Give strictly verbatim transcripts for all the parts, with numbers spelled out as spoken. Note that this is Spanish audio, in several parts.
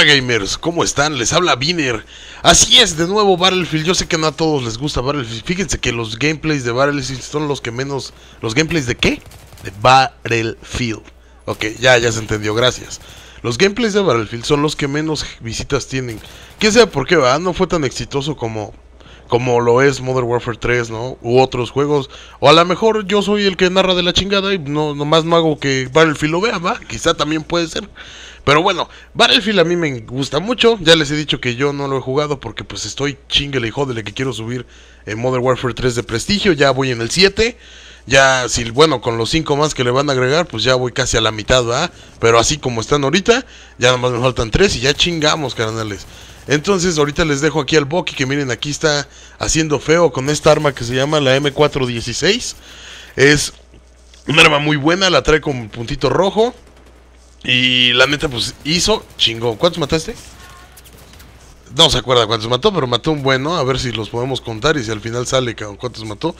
onda, gamers? ¿Cómo están? Les habla Agbin tres. Así es, de nuevo Battlefield. Yo sé que no a todos les gusta Battlefield. Fíjense que los gameplays de Battlefield son los que menos... ¿Los gameplays de qué? De Battlefield. Ok, ya, ya se entendió, gracias. Los gameplays de Battlefield son los que menos visitas tienen. ¿Quién sabe por qué, verdad? No fue tan exitoso como... Como lo es Modern Warfare tres, ¿no? U otros juegos. O a lo mejor yo soy el que narra de la chingada y no, nomás no hago que Battlefield lo vea, ¿va? Quizá también puede ser. Pero bueno, Battlefield a mí me gusta mucho. Ya les he dicho que yo no lo he jugado porque pues estoy chinguele y jódele que quiero subir en Modern Warfare tres de prestigio. Ya voy en el siete. Ya, si bueno, con los cinco más que le van a agregar, pues ya voy casi a la mitad, ¿verdad? Pero así como están ahorita, ya nomás me faltan tres y ya chingamos, carnales. Entonces ahorita les dejo aquí al Bucky, que miren, aquí está haciendo feo con esta arma que se llama la M cuatro dieciséis. Es una arma muy buena, la trae con puntito rojo. Y la neta pues hizo chingón. ¿Cuántos mataste? No se acuerda cuántos mató, pero mató un bueno. A ver si los podemos contar y si al final sale cuántos mató.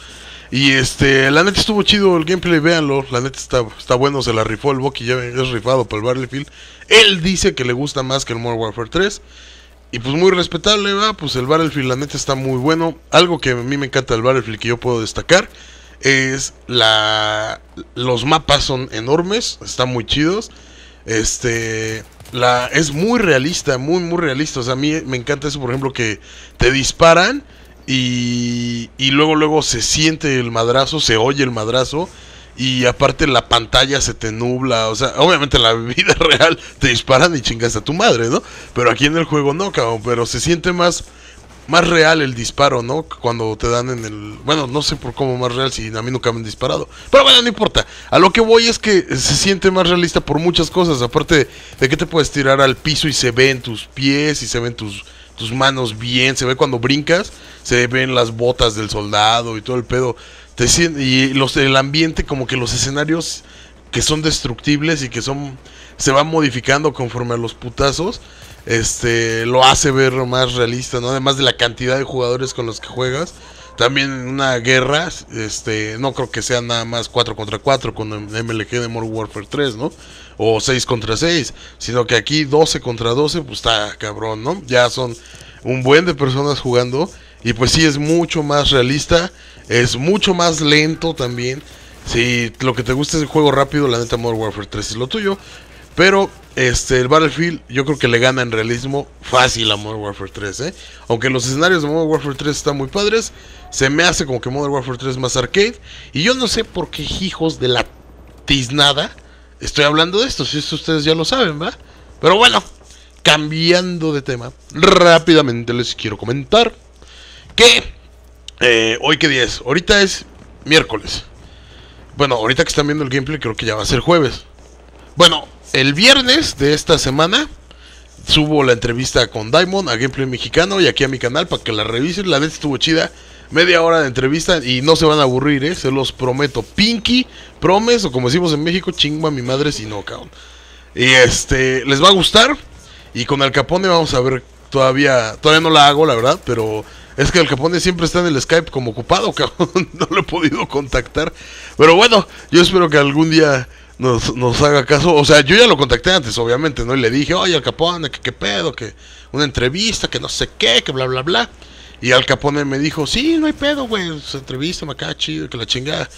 Y este, la neta estuvo chido el gameplay, véanlo. La neta está, está bueno, se la rifó el Bucky, ya es rifado para el Battlefield. Él dice que le gusta más que el Modern Warfare tres. Y pues muy respetable, va, pues el Battlefield la neta está muy bueno. Algo que a mí me encanta del Battlefield que yo puedo destacar es la... Los mapas son enormes, están muy chidos. Este... La, es muy realista, muy muy realista. O sea, a mí me encanta eso, por ejemplo, que te disparan y, y luego luego se siente el madrazo, se oye el madrazo. Y aparte la pantalla se te nubla. O sea, obviamente en la vida real te disparan y chingas a tu madre, ¿no? Pero aquí en el juego no, cabrón. Pero se siente más, más real el disparo, ¿no? Cuando te dan en el... Bueno, no sé por cómo más real, si a mí nunca me han disparado. Pero bueno, no importa. A lo que voy es que se siente más realista por muchas cosas. Aparte de que te puedes tirar al piso y se ven tus pies y se ven tus... tus manos bien, se ve cuando brincas, se ven las botas del soldado y todo el pedo. Te, y los, el ambiente, como que los escenarios que son destructibles y que son se van modificando conforme a los putazos, este lo hace ver más realista, ¿no? Además de la cantidad de jugadores con los que juegas. También en una guerra, este no creo que sea nada más cuatro contra cuatro con M L G de Modern Warfare tres, ¿no? O seis contra seis, sino que aquí doce contra doce, pues está cabrón, ¿no? Ya son un buen de personas jugando y pues sí, es mucho más realista, es mucho más lento también. Si lo que te gusta es el juego rápido, la neta Modern Warfare tres es lo tuyo. Pero este, el Battlefield yo creo que le gana en realismo fácil a Modern Warfare tres, ¿eh? Aunque los escenarios de Modern Warfare tres están muy padres, se me hace como que Modern Warfare tres es más arcade. Y yo no sé por qué hijos de la tiznada estoy hablando de esto, si esto ustedes ya lo saben, ¿verdad? Pero bueno, cambiando de tema, rápidamente les quiero comentar que... Eh, ¿Hoy qué día es? Ahorita es miércoles. Bueno, ahorita que están viendo el gameplay creo que ya va a ser jueves. Bueno... El viernes de esta semana subo la entrevista con Diamond a Gameplay Mexicano y aquí a mi canal para que la revisen. La neta estuvo chida, media hora de entrevista y no se van a aburrir, ¿eh? Se los prometo. Pinky, promes, o como decimos en México, chingo a mi madre si no, cabrón. Y este, les va a gustar. Y con Al Capone vamos a ver, todavía, todavía no la hago, la verdad, pero... Es que el Capone siempre está en el Skype como ocupado, cabrón. No lo he podido contactar. Pero bueno, yo espero que algún día nos, nos haga caso. O sea, yo ya lo contacté antes, obviamente, ¿no? Y le dije, oye, Al Capone, que qué pedo, que una entrevista, que no sé qué, que bla, bla, bla. Y Al Capone me dijo, sí, no hay pedo, güey. Entrevístame acá, chido, que la chingada.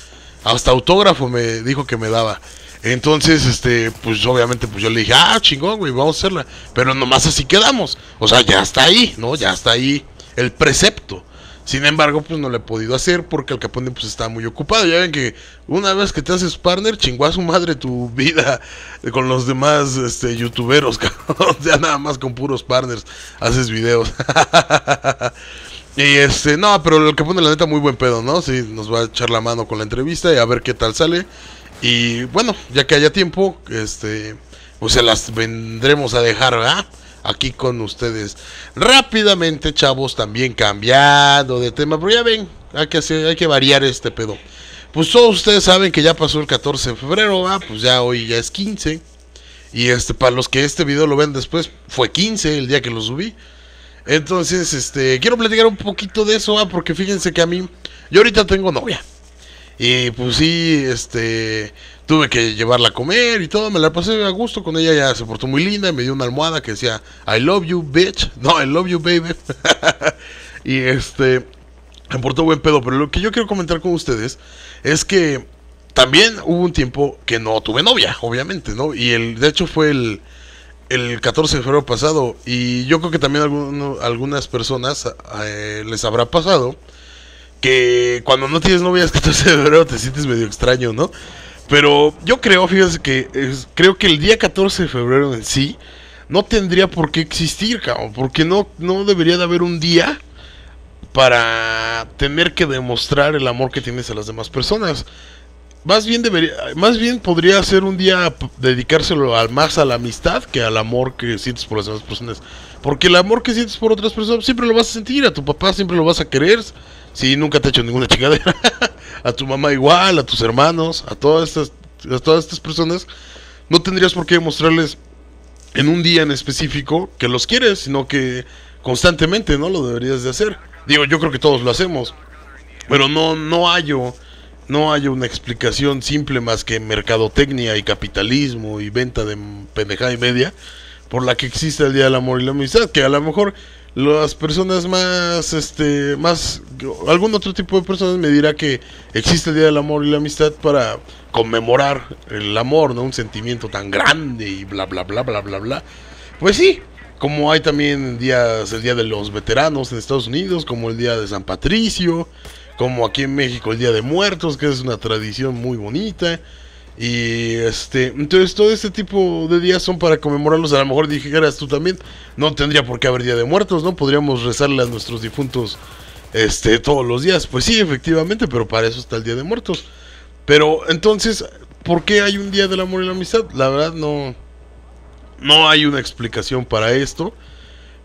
Hasta autógrafo me dijo que me daba. Entonces, este, pues obviamente, pues yo le dije, ah, chingón, güey, vamos a hacerla. Pero nomás así quedamos. O sea, ya está ahí, ¿no? Ya está ahí el precepto. Sin embargo, pues no lo he podido hacer porque el Capone pues está muy ocupado. Ya ven que una vez que te haces partner, chingó a su madre tu vida con los demás este, youtuberos, cabrón. Ya nada más con puros partners haces videos. Y este, no, pero el Capone la neta muy buen pedo, ¿no? Sí, nos va a echar la mano con la entrevista y a ver qué tal sale. Y bueno, ya que haya tiempo, este, pues se las vendremos a dejar, ¿verdad? Aquí con ustedes. Rápidamente, chavos, también cambiando de tema, pero ya ven, hay que hacer, hay que variar este pedo. Pues todos ustedes saben que ya pasó el catorce de febrero, ¿va? Pues ya hoy ya es quince. Y este, para los que este video lo ven después, fue quince el día que lo subí. Entonces, este, quiero platicar un poquito de eso, ¿va? Porque fíjense que a mí, yo ahorita tengo novia. Y pues sí, este... tuve que llevarla a comer y todo, me la pasé a gusto con ella, ya se portó muy linda, me dio una almohada que decía I love you, bitch, no, I love you, baby. Y este, me portó buen pedo, pero lo que yo quiero comentar con ustedes es que también hubo un tiempo que no tuve novia, obviamente, ¿no? Y el, de hecho fue el, el catorce de febrero pasado, y yo creo que también alguno, algunas personas eh, les habrá pasado que cuando no tienes novia el catorce de febrero te sientes medio extraño, ¿no? Pero yo creo, fíjense que es, creo que el día catorce de febrero en sí no tendría por qué existir, cabrón, porque no, no debería de haber un día para tener que demostrar el amor que tienes a las demás personas. Más bien debería, más bien podría ser un día dedicárselo al, más a la amistad que al amor que sientes por las demás personas. Porque el amor que sientes por otras personas siempre lo vas a sentir, a tu papá siempre lo vas a querer, si nunca te ha hecho ninguna chingadera, a tu mamá igual, a tus hermanos, a todas estas, a todas estas personas, no tendrías por qué demostrarles en un día en específico que los quieres, sino que constantemente, ¿no? Lo deberías de hacer. Digo, yo creo que todos lo hacemos, pero no, no hallo, no hallo una explicación simple más que mercadotecnia y capitalismo y venta de pendejada y media por la que existe el Día del Amor y la Amistad, que a lo mejor las personas más, este, más, algún otro tipo de personas me dirá que existe el Día del Amor y la Amistad para conmemorar el amor, ¿no? Un sentimiento tan grande y bla, bla, bla, bla, bla, bla. Pues sí, como hay también días, el Día de los Veteranos en Estados Unidos, como el Día de San Patricio, como aquí en México el Día de Muertos, que es una tradición muy bonita. Y este, entonces todo este tipo de días son para conmemorarlos. A lo mejor dijeras tú también, no tendría por qué haber Día de Muertos, ¿no? Podríamos rezarle a nuestros difuntos este, todos los días. Pues sí, efectivamente, pero para eso está el Día de Muertos. Pero entonces, ¿por qué hay un Día del Amor y la Amistad? La verdad no, no hay una explicación para esto.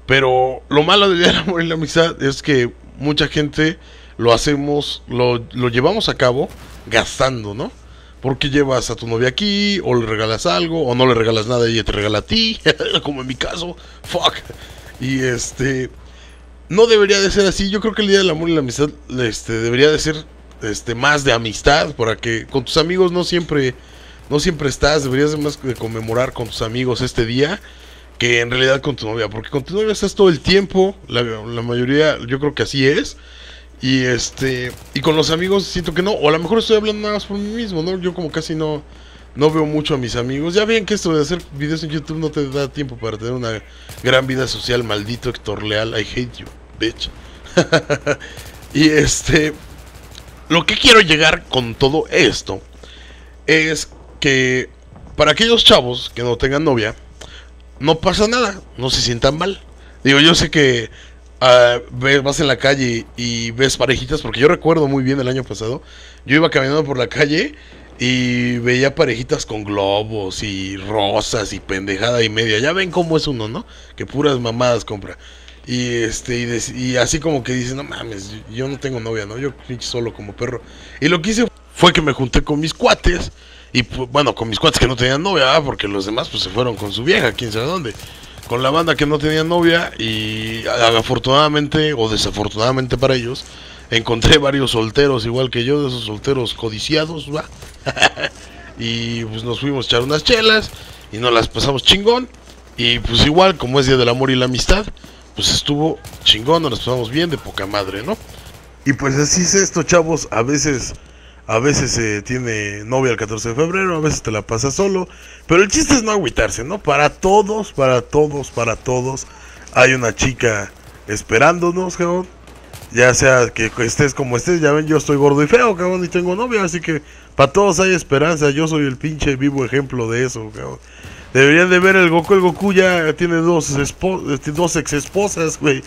Pero lo malo del Día del Amor y la Amistad es que mucha gente lo hacemos, lo, lo llevamos a cabo gastando, ¿no? Porque llevas a tu novia aquí, o le regalas algo, o no le regalas nada y ella te regala a ti, como en mi caso, fuck. Y este, no debería de ser así. Yo creo que el Día del Amor y la Amistad este, debería de ser este, más de amistad, para que con tus amigos no siempre, no siempre estás, deberías de más de conmemorar con tus amigos este día, que en realidad con tu novia, porque con tu novia estás todo el tiempo, la, la mayoría yo creo que así es. Y este y con los amigos siento que no, o a lo mejor estoy hablando nada más por mí mismo, ¿no? Yo como casi no, no veo mucho a mis amigos. Ya ven que esto de hacer videos en YouTube no te da tiempo para tener una gran vida social, maldito Héctor Leal, I hate you, bitch. Y este, lo que quiero llegar con todo esto es que para aquellos chavos que no tengan novia, no pasa nada, no se sientan mal. Digo, yo sé que Uh, ves, vas en la calle y ves parejitas, porque yo recuerdo muy bien el año pasado, yo iba caminando por la calle y veía parejitas con globos y rosas y pendejada y media. Ya ven cómo es uno, ¿no? Que puras mamadas compra. Y este y, de, y así como que dicen, no mames, yo no tengo novia, ¿no? Yo pinche solo como perro. Y lo que hice fue que me junté con mis cuates, y bueno, con mis cuates que no tenían novia, ¿verdad? Porque los demás pues se fueron con su vieja, quién sabe dónde, con la banda que no tenía novia. Y afortunadamente o desafortunadamente para ellos, encontré varios solteros igual que yo, de esos solteros codiciados, ¿va? Y pues nos fuimos a echar unas chelas y nos las pasamos chingón. Y pues igual, como es Día del Amor y la Amistad, pues estuvo chingón, nos las pasamos bien, de poca madre, ¿no? Y pues así es esto, chavos. A veces A veces se eh, tiene novia el catorce de febrero, a veces te la pasas solo. Pero el chiste es no agüitarse, ¿no? Para todos, para todos, para todos hay una chica esperándonos, cabrón. Ya sea que estés como estés, ya ven, yo estoy gordo y feo, cabrón, y tengo novia. Así que para todos hay esperanza, yo soy el pinche vivo ejemplo de eso, cabrón. Deberían de ver el Goku, el Goku ya tiene dos, dos ex esposas, güey.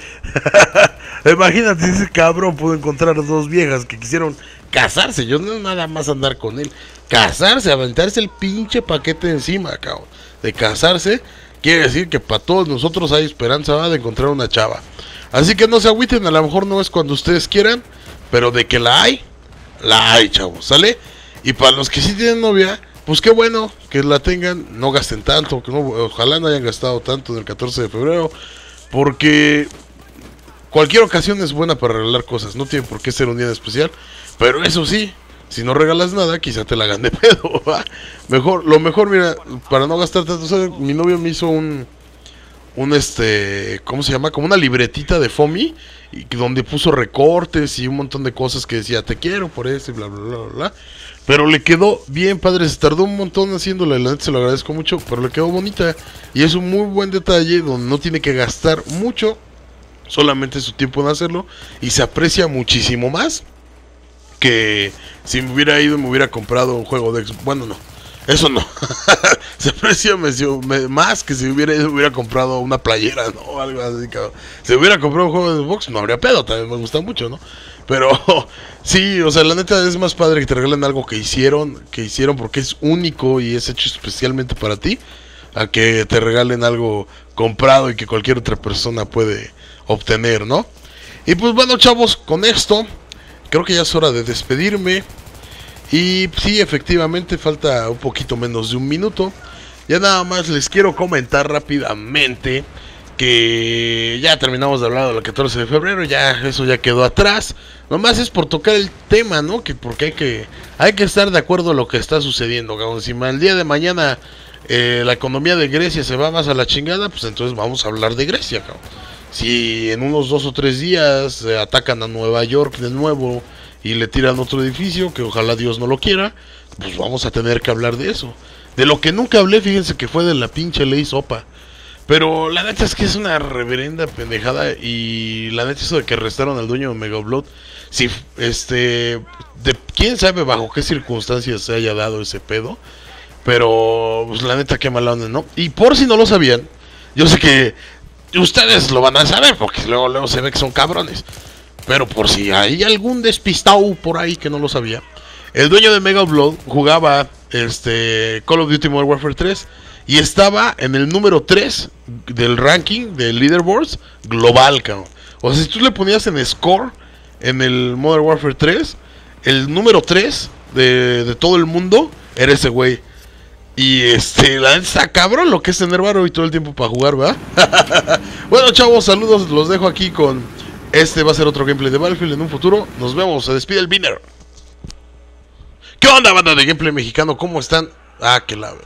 Imagínate, ese cabrón pudo encontrar dos viejas que quisieron casarse, yo no nada más andar con él, casarse, aventarse el pinche paquete encima, cabrón. De casarse, quiere decir que para todos nosotros hay esperanza, ¿va? De encontrar una chava. Así que no se agüiten, a lo mejor no es cuando ustedes quieran, pero de que la hay, la hay, chavos, ¿sale? Y para los que sí tienen novia, pues qué bueno que la tengan, no gasten tanto, que no, ojalá no hayan gastado tanto en el catorce de febrero, porque cualquier ocasión es buena para arreglar cosas, no tiene por qué ser un día especial. Pero eso sí, Si no regalas nada, quizá te la hagan de pedo, ¿va? Mejor, lo mejor, mira, para no gastar tanto, ¿sabes? Mi novio me hizo un, un este, ¿cómo se llama? Como una libretita de FOMI, y donde puso recortes y un montón de cosas que decía, te quiero por eso, y bla, bla, bla, bla, bla. Pero le quedó bien padre, se tardó un montón haciéndola, la neta se lo agradezco mucho, pero le quedó bonita. Y es un muy buen detalle donde no tiene que gastar mucho, solamente su tiempo en hacerlo, y se aprecia muchísimo más que si me hubiera ido y me hubiera comprado un juego de Xbox. Bueno, no, eso no. Se aprecia más que si hubiera ido y me hubiera comprado una playera, ¿no? Algo así, cabrón. Si hubiera comprado un juego de Xbox, no habría pedo, también me gusta mucho, ¿no? Pero sí, o sea, la neta es más padre que te regalen algo que hicieron, que hicieron porque es único y es hecho especialmente para ti, a que te regalen algo comprado y que cualquier otra persona puede obtener, ¿no? Y pues bueno, chavos, con esto creo que ya es hora de despedirme. Y sí, efectivamente, falta un poquito menos de un minuto. Ya nada más les quiero comentar rápidamente que ya terminamos de hablar del catorce de febrero. Ya eso ya quedó atrás. Nomás es por tocar el tema, ¿no? Que porque hay que, hay que estar de acuerdo a lo que está sucediendo, cabrón. Si el día de mañana eh, la economía de Grecia se va más a la chingada, pues entonces vamos a hablar de Grecia, cabrón. Si en unos dos o tres días eh, atacan a Nueva York de nuevo y le tiran otro edificio, que ojalá Dios no lo quiera, pues vamos a tener que hablar de eso. De lo que nunca hablé, fíjense, que fue de la pinche ley sopa. Pero la neta es que es una reverenda pendejada. Y la neta, eso de que arrestaron al dueño de Megablood, si, este, de, quién sabe bajo qué circunstancias se haya dado ese pedo. Pero pues la neta, qué mala onda, ¿no? Y por si no lo sabían, yo sé que ustedes lo van a saber, porque luego, luego se ve que son cabrones. Pero por si hay algún despistado por ahí que no lo sabía, el dueño de Megablood jugaba este Call of Duty Modern Warfare tres y estaba en el número tres del ranking de leaderboards global, cabrón. O sea, si tú le ponías en score en el Modern Warfare tres, el número tres de, de todo el mundo era ese güey. Y este, la neta, cabrón, lo que es tener varo y todo el tiempo para jugar, ¿verdad? Bueno, chavos, saludos, los dejo aquí con... Este va a ser otro gameplay de Battlefield en un futuro. Nos vemos, se despide el Binner. ¿Qué onda, banda de Gameplay Mexicano? ¿Cómo están? Ah, que la...